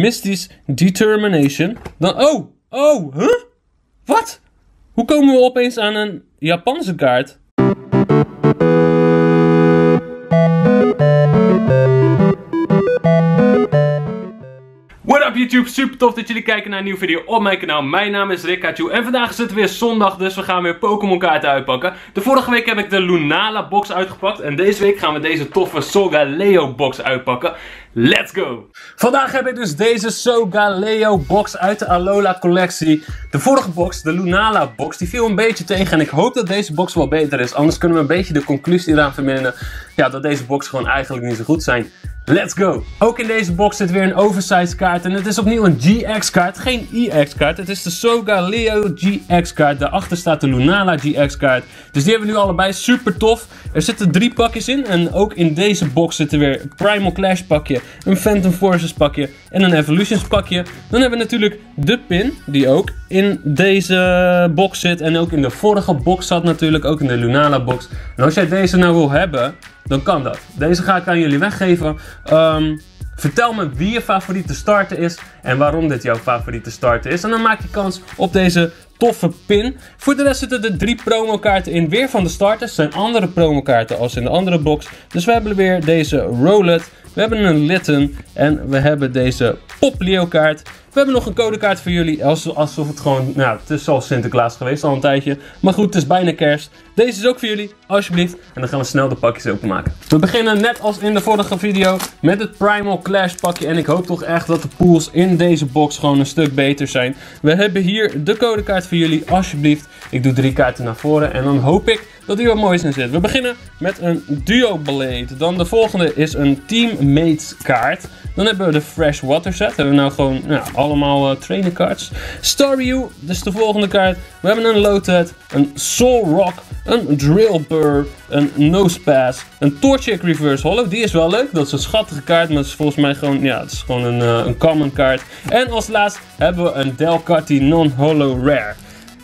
Mystic Determination. Dan... Oh! Huh? Wat? Hoe komen we opeens aan een Japanse kaart? What up YouTube, super tof dat jullie kijken naar een nieuwe video op mijn kanaal. Mijn naam is Rickachu en vandaag is het weer zondag, dus we gaan weer Pokémon kaarten uitpakken. De vorige week heb ik de Lunala box uitgepakt en deze week gaan we deze toffe Solgaleo box uitpakken. Let's go! Vandaag heb ik dus deze Solgaleo box uit de Alola collectie. De vorige box, de Lunala box, die viel een beetje tegen en ik hoop dat deze box wel beter is. Anders kunnen we een beetje de conclusie eraan verminderen, ja, dat deze box gewoon eigenlijk niet zo goed zijn. Let's go! Ook in deze box zit weer een oversized kaart en het is opnieuw een GX kaart, geen EX kaart. Het is de Solgaleo GX kaart, daarachter staat de Lunala GX kaart. Dus die hebben we nu allebei, super tof. Er zitten 3 pakjes in en ook in deze box zitten weer een Primal Clash pakje, een Phantom Forces pakje en een Evolutions pakje. Dan hebben we natuurlijk de pin, die ook in deze box zit en ook in de vorige box zat natuurlijk, ook in de Lunala box. En als jij deze nou wil hebben, dan kan dat. Deze ga ik aan jullie weggeven. Vertel me wie je favoriete starter is en waarom dit jouw favoriete starter is. En dan maak je kans op deze toffe pin. Voor de rest zitten er 3 promokaarten in, weer van de starters. Het zijn andere promokaarten als in de andere box. Dus we hebben weer deze Rowlet, we hebben een Litten en we hebben deze Popplio kaart. We hebben nog een codekaart voor jullie, alsof het gewoon, nou, het is al Sinterklaas geweest al een tijdje. Maar goed, het is bijna kerst. Deze is ook voor jullie, alsjeblieft. En dan gaan we snel de pakjes openmaken. We beginnen net als in de vorige video met het Primal Clash pakje. En ik hoop toch echt dat de pools in deze box gewoon een stuk beter zijn. We hebben hier de codekaart voor jullie, alsjeblieft. Ik doe 3 kaarten naar voren en dan hoop ik dat hier wat moois in zit. We beginnen met een Duoblade. Dan de volgende is een Teammates kaart. Dan hebben we de Fresh Water set. Hebben we nou gewoon, nou, allemaal trainer cards. Starview, dus de volgende kaart. We hebben een Loadhead, een Solrock, een Drillbur, een Nosepass, een Torchic Reverse Hollow. Die is wel leuk, dat is een schattige kaart, maar het is volgens mij gewoon, ja, het is gewoon een common kaart. En als laatst hebben we een Delcatty Non-Hollow Rare.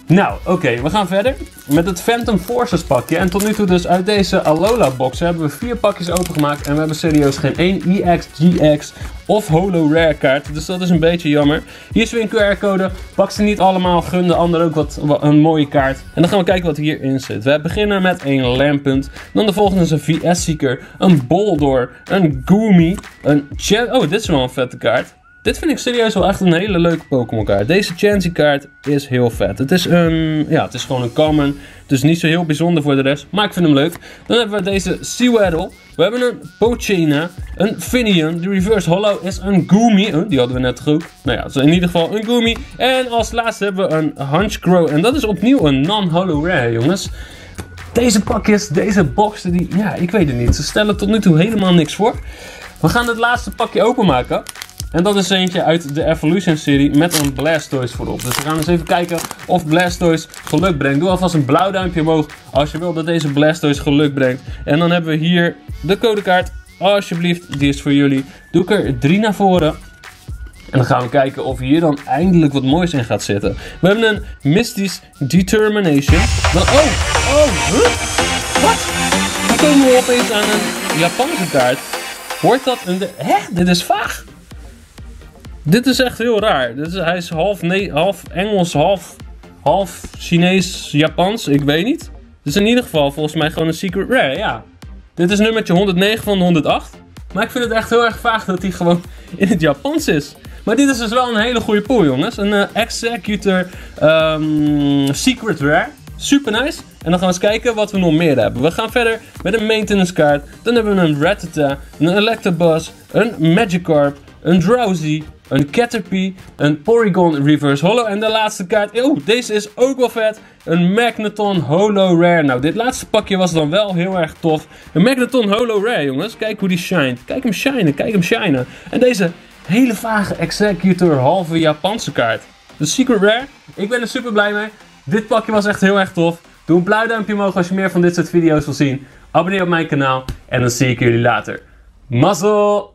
Nou, oké, we gaan verder met het Phantom Forces pakje. En tot nu toe dus uit deze Alola box hebben we 4 pakjes opengemaakt. En we hebben serieus geen 1 EX, GX of Holo Rare kaart. Dus dat is een beetje jammer. Hier is weer een QR-code. Pak ze niet allemaal. Gun de ander ook wat een mooie kaart. En dan gaan we kijken wat hierin zit. We beginnen met een Lampent. Dan de volgende is een VS Seeker. Een Boldor. Een Goomy. Een oh, dit is wel een vette kaart. Dit vind ik serieus wel echt een hele leuke Pokémon kaart. Deze Chansey kaart is heel vet. Het is het is gewoon een common. Dus niet zo heel bijzonder voor de rest. Maar ik vind hem leuk. Dan hebben we deze Seaweedle. We hebben een Pochina. Een Finian. De Reverse Hollow is een Goomy. Die hadden we net goed. Nou ja, dus in ieder geval een Goomy. En als laatste hebben we een Hunchcrow. En dat is opnieuw een non-hollow rare, jongens. Deze pakjes, deze boxen, die, ja, ik weet het niet. Ze stellen tot nu toe helemaal niks voor. We gaan het laatste pakje openmaken. En dat is eentje uit de Evolutions serie met een Blastoise voorop. Dus we gaan eens even kijken of Blastoise geluk brengt. Doe alvast een blauw duimpje omhoog als je wilt dat deze Blastoise geluk brengt. En dan hebben we hier de codekaart. Alsjeblieft, die is voor jullie. Doe ik er 3 naar voren. En dan gaan we kijken of hier dan eindelijk wat moois in gaat zitten. We hebben een Mystic Determination. Dan, wat? Dan komen we opeens aan een Japanse kaart. Hoort dat een... Hè? Dit is vaag. Dit is echt heel raar. Hij is half Engels, half Chinees, Japans, ik weet niet. Dus in ieder geval volgens mij gewoon een secret rare, ja. Dit is nummertje 109 van de 108. Maar ik vind het echt heel erg vaag dat hij gewoon in het Japans is. Maar dit is dus wel een hele goede pool, jongens. Een Executor secret rare. Super nice. En dan gaan we eens kijken wat we nog meer hebben. We gaan verder met een maintenance kaart. Dan hebben we een Rattata, een Electabuzz, een Magikarp, een Drowzee, een Caterpie, een Porygon Reverse Hollow. En de laatste kaart, deze is ook wel vet. Een Magneton Holo Rare. Nou, dit laatste pakje was dan wel heel erg tof. Een Magneton Holo Rare, jongens. Kijk hoe die shined. Kijk hem shinen, kijk hem shinen. En deze hele vage Executor halve Japanse kaart. De Secret Rare. Ik ben er super blij mee. Dit pakje was echt heel erg tof. Doe een blauw duimpje omhoog als je meer van dit soort video's wil zien. Abonneer op mijn kanaal. En dan zie ik jullie later. Mazzel!